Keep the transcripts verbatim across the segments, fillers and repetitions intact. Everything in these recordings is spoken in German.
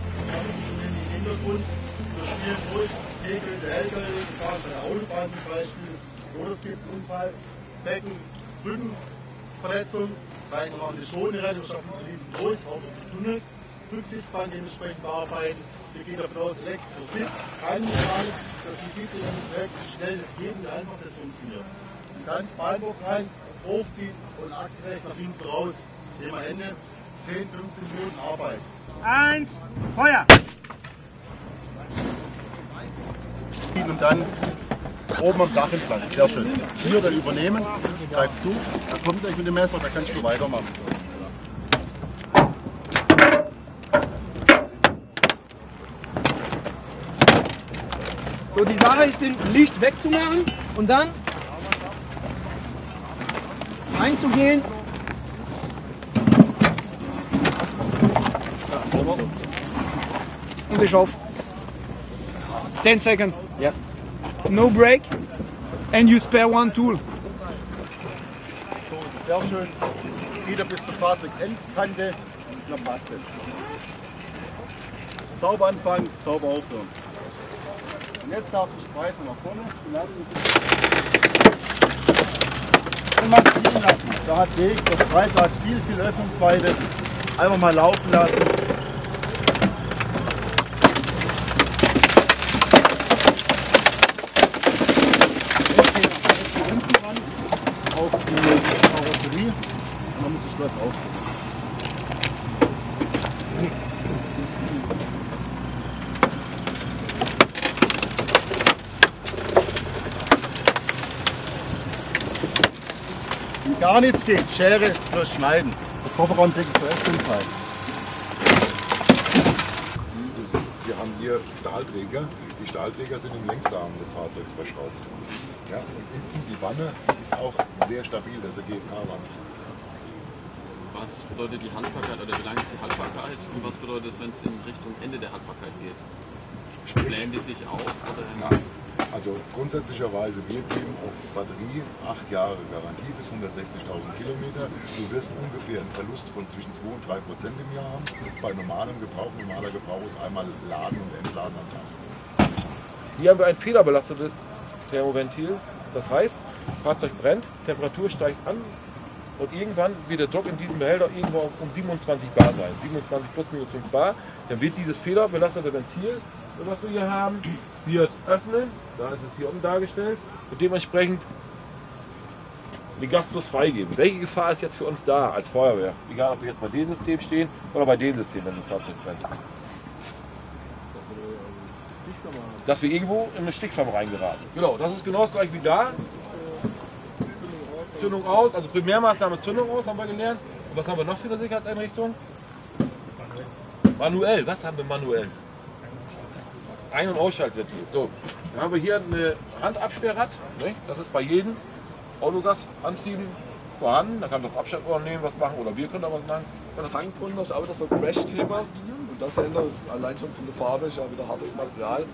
in den Hintergrund, das spielen durch, Kegel, der L K W, die Fahrt von der Autobahn zum Beispiel, oder es gibt einen Unfall, Becken, Rückenverletzung, das heißt, wir machen eine schonende Rettung, schaffen zu hinten durch, das Auto im Tunnel, Rücksitzbank dementsprechend bearbeiten. Wir gehen davon aus, elektrischer Sitz, keine Mechanik, dass die Sitzung ums Weg, so schnell es geht und einfach das funktioniert. Und dann das Beinbruch rein, hochziehen und Achse recht nach hinten raus. Thema Ende, zehn, fünfzehn Minuten Arbeit. Eins, Feuer! Und dann oben am Dach entlang, sehr schön. Hier dann übernehmen, greift zu, da kommt gleich mit dem Messer, da kannst du weitermachen. So, die Sache ist, den Licht wegzumachen und dann einzugehen. Und ich auf. ten seconds. Yeah. No break. And you spare one tool. So, sehr schön. Wieder bis zur Fahrzeugendkante. Und dann passt es. Sauber anfangen, sauber aufhören. Und jetzt darf die Spreize nach vorne. Und mal ziehen lassen. Da hat Weg, das Spreize hat viel, viel Öffnungsweite. Einfach mal laufen lassen. Jetzt geht die Rümpfen ran auf die Karosserie und dann muss das Schloss aufgehen. Gar nichts geht, Schere durchschneiden. Der Kofferraum kriegt zur Öffnung sein. Du siehst, wir haben hier Stahlträger. Die Stahlträger sind im Längsarm des Fahrzeugs verschraubt. Ja, und hinten die Wanne ist auch sehr stabil, das ist eine G F K-Wanne. Was bedeutet die Haltbarkeit oder wie lange ist die Haltbarkeit? Und was bedeutet es, wenn es in Richtung Ende der Haltbarkeit geht? Blähen die sich auf? Oder? Nein. Also grundsätzlicherweise, wir geben auf Batterie acht Jahre Garantie bis hundertsechzigtausend Kilometer. Du wirst ungefähr einen Verlust von zwischen zwei und drei Prozent im Jahr haben. Bei normalem Gebrauch, normaler Gebrauch ist einmal Laden und Entladen am Tag. Hier haben wir ein fehlerbelastetes Thermoventil. Das heißt, das Fahrzeug brennt, Temperatur steigt an und irgendwann wird der Druck in diesem Behälter irgendwo um siebenundzwanzig Bar sein. siebenundzwanzig plus minus fünf Bar. Dann wird dieses fehlerbelastete Ventil, was wir hier haben, wird öffnen, da ist es hier oben dargestellt, und dementsprechend den Gasfluss freigeben. Welche Gefahr ist jetzt für uns da als Feuerwehr? Egal, ob wir jetzt bei dem System stehen oder bei dem System, wenn ein Fahrzeug brennt. Dass wir irgendwo in eine Stickflamme reingeraten. Genau, das ist genau das gleiche wie da. Zündung aus, also Primärmaßnahme Zündung aus haben wir gelernt. Und was haben wir noch für eine Sicherheitseinrichtung? Manuell, was haben wir manuell? Ein- und Ausschaltventil. So, dann haben wir hier eine Handabsperrrad, ne? Das ist bei jedem Autogasantrieben vorhanden. Da kann man das Abschaltrohr nehmen, was machen, oder wir können da was machen. Tank drunter ist auch wieder so ein Crash-Thema. Und das ändert allein schon von der Farbe, ist auch wieder hartes Material.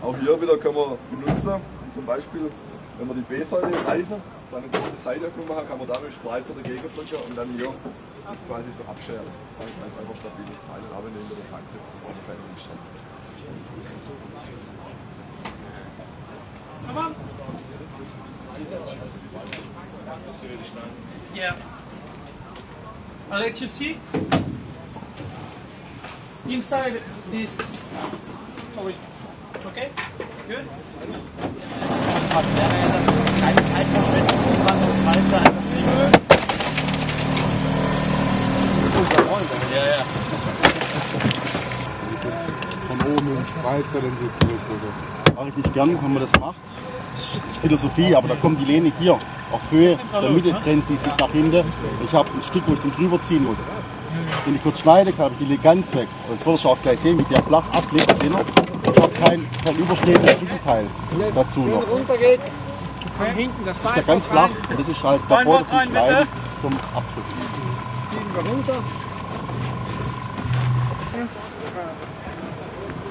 Auch hier wieder können wir benutzen. Zum Beispiel, wenn wir die B-Säule reißen, dann eine große Seitenöffnung machen, kann man damit Spreizer dagegen drücken und dann hier das quasi so abscheren. Dann kann man einfach stabiles Teil abnehmen, wenn der Tank sitzt und keine Umstand. Come on. Yeah. And as you see, inside this. Oh wait. Okay. Good. Yeah, yeah. Von oben im Spreizer den Sitz zurückdrücken. Mache ich nicht gern, wenn man das macht. Das ist Philosophie, aber da kommt die Lehne hier auf Höhe, der Mitte trennt die sich nach hinten. Ich habe ein Stück, wo ich den drüber ziehen muss. Wenn ich kurz schneide, habe ich die ganz weg. Sonst würdest du auch gleich sehen, wie der flach ablegt. Ich habe kein, kein überstehendes Rückenteil dazu noch. Das ist der ganz flach und das ist halt da vorne zum Schneiden, zum Abdrücken.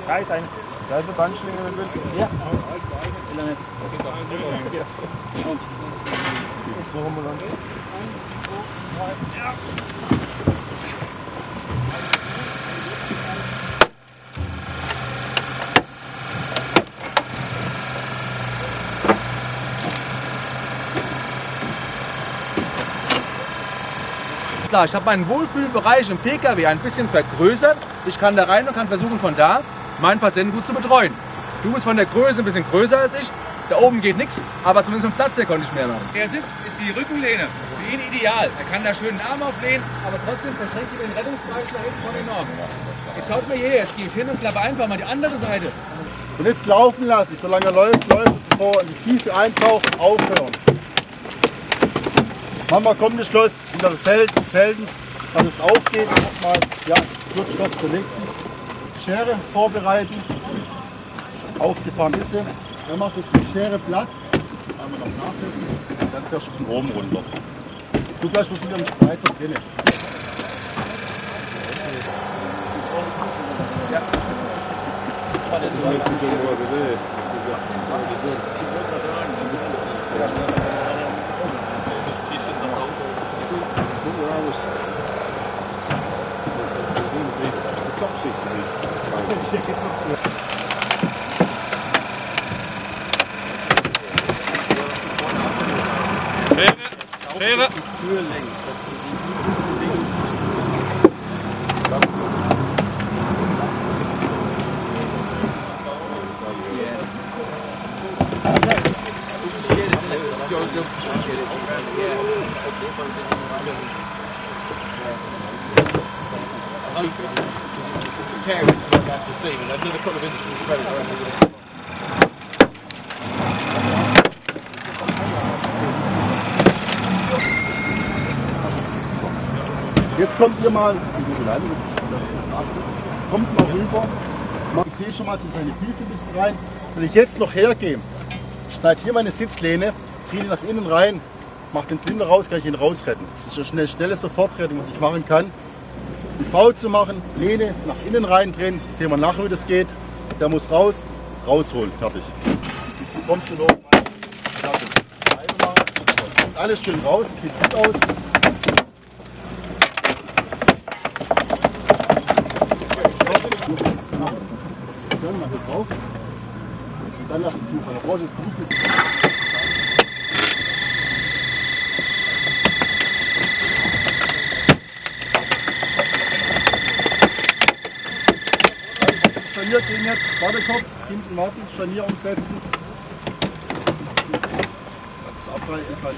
Da ist ein, da ist eine Bandschlinge drin. Ja. Das geht doch. Und? Jetzt noch einmal lang. eins, zwei, drei, ja. klar, ich habe meinen Wohlfühlbereich im P K W ein bisschen vergrößert. Ich kann da rein und kann versuchen, von da meinen Patienten gut zu betreuen. Du bist von der Größe ein bisschen größer als ich. Da oben geht nichts, aber zumindest vom Platz her konnte ich mehr machen. Der Sitz ist die Rückenlehne. Für ihn ideal. Er kann da schön den Arm auflehnen, aber trotzdem verschränkt er den Rettungsbereich da hinten schon enorm. Jetzt schaut mir hier, jetzt gehe ich hin und klappe einfach mal die andere Seite. Und jetzt laufen lasse ich, solange er läuft, läuft, bevor er in die Tiefe eintaucht, aufhören. Mama kommt ins Schloss, unter das Held des Heldens, kann es aufgehen, nochmals, ja, Wirkstoff bewegt sich. Schere vorbereiten, aufgefahren ist sie. Dann macht jetzt die Schere Platz, einmal noch nachsetzen, dann fährst du von oben runter. Du gleich musst wieder mit Spreizer drinnen. Ja. Ja. Schere! Jetzt kommt ihr mal, kommt mal rüber, ich sehe schon mal, dass seine Füße ein bisschen rein. Wenn ich jetzt noch hergehe, schneide hier meine Sitzlehne, ziehe die nach innen rein, mache den Zylinder raus, kann ich ihn rausretten. Das ist eine schnelle Sofortrettung, was ich machen kann. Die V zu machen, Lehne nach innen rein drehen, sehen wir nachher, wie das geht. Der muss raus, rausholen, fertig. Kommt schon hoch, fertig. Kommt alles schön raus, das sieht gut aus. Drauf. Dann lass den Zug an der Branche ist gut. Scharnier gehen jetzt, warte kurz, hinten warten, Scharnier umsetzen. Dass es abreißen kann.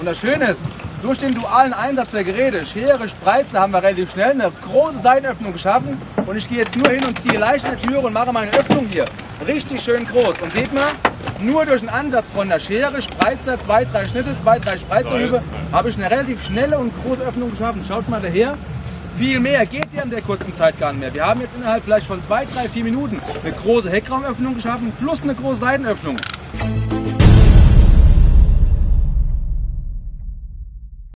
Und das Schöne ist, durch den dualen Einsatz der Geräte, Schere, Spreizer, haben wir relativ schnell eine große Seitenöffnung geschaffen. Und ich gehe jetzt nur hin und ziehe leicht eine Türe und mache meine Öffnung hier richtig schön groß. Und seht mal, nur durch den Ansatz von der Schere, Spreizer, zwei, drei Schnitte, zwei, drei Spreizerhübe, habe ich eine relativ schnelle und große Öffnung geschaffen. Schaut mal daher. Viel mehr geht ja in der kurzen Zeit gar nicht mehr. Wir haben jetzt innerhalb vielleicht von zwei, drei, vier Minuten eine große Heckraumöffnung geschaffen plus eine große Seitenöffnung.